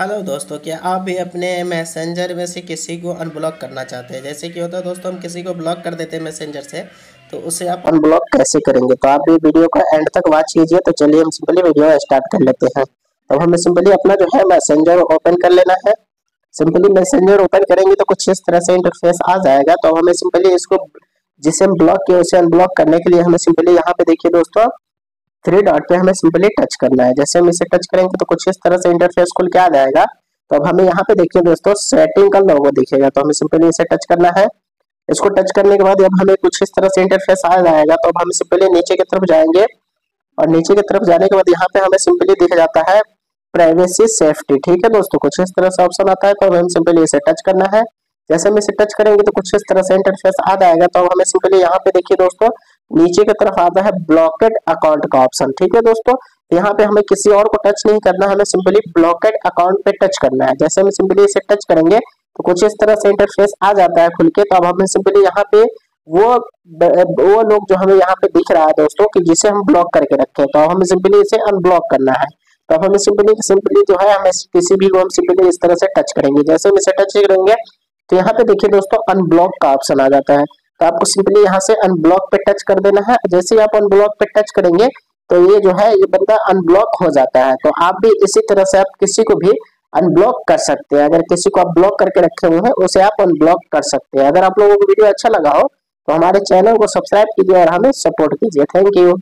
Hello दोस्तों, क्या आप भी अपने मैसेंजर में से किसी को अनब्लॉक करना चाहते हैं? जैसे कि होता है दोस्तों, हम किसी को ब्लॉक कर देते हैं मैसेंजर से, तो उसे आप अनब्लॉक कैसे करेंगे, तो आप भी वीडियो का एंड तक वॉच कीजिए। तो चलिए हम सिंपली वीडियो स्टार्ट कर लेते हैं। तो हमें सिंपली अपना जो है मैसेंजर ओपन कर लेना है। सिंपली मैसेंजर ओपन करेंगे तो कुछ इस तरह से इंटरफेस आ जाएगा। तो हमें सिंपली इसको जिसे हम ब्लॉक किया उसे अनब्लॉक करने के लिए हमें सिंपली यहाँ पे देखिए दोस्तों, थ्री डॉट पे हमें सिंपली टच करना है। जैसे हम इसे टच करेंगे तो कुछ इस तरह से इंटरफेस खुल के आ जाएगा। तो अब हमें यहाँ पे देखिए दोस्तों, सेटिंग का लोगो दिखेगा। तो हमें सिंपली इसे टच करना है। इसको टच करने के बाद अब हमें कुछ इस तरह से इंटरफेस आ जाएगा। तो अब हम सिंपली नीचे की तरफ जाएंगे और नीचे की तरफ जाने के बाद यहाँ पे हमें सिंपली दिख जाता है प्राइवेसी सेफ्टी। ठीक है दोस्तों, कुछ इस तरह से ऑप्शन आता है। तो अब हम सिंपली इसे टच करना है। जैसे हम इसे टच करेंगे तो कुछ इस तरह से इंटरफेस आ जाएगा। तो हमें सिंपली यहाँ पे देखिए दोस्तों, नीचे की तरफ आता है ब्लॉकेड अकाउंट का ऑप्शन। ठीक है दोस्तों, यहाँ पे हमें किसी और को टच नहीं करना, हमें सिंपली ब्लॉकेड अकाउंट पे टच करना है। जैसे हम सिंपली इसे टच करेंगे तो कुछ इस तरह से इंटरफेस आ जाता है खुल के। तो अब हमें सिंपली यहाँ पे वो लोग जो हमें यहाँ पे दिख रहा है दोस्तों कि जिसे हम ब्लॉक करके रखे, तो हमें सिंपली इसे अनब्लॉक करना है। तो हमें सिंपली जो है, हमें किसी भी को हम सिंपली इस तरह से टच करेंगे। जैसे हम इसे टच करेंगे तो यहाँ पे देखिए दोस्तों, अनब्लॉक का ऑप्शन आ जाता है। तो आपको सिंपली यहाँ से अनब्लॉक पे टच कर देना है। जैसे ही आप अनब्लॉक पे टच करेंगे तो ये जो है ये बंदा अनब्लॉक हो जाता है। तो आप भी इसी तरह से आप किसी को भी अनब्लॉक कर सकते हैं। अगर किसी को आप ब्लॉक करके रखे हुए हैं उसे आप अनब्लॉक कर सकते हैं। अगर आप लोगों को वीडियो अच्छा लगा हो तो हमारे चैनल को सब्सक्राइब कीजिए और हमें सपोर्ट कीजिए। Thank you.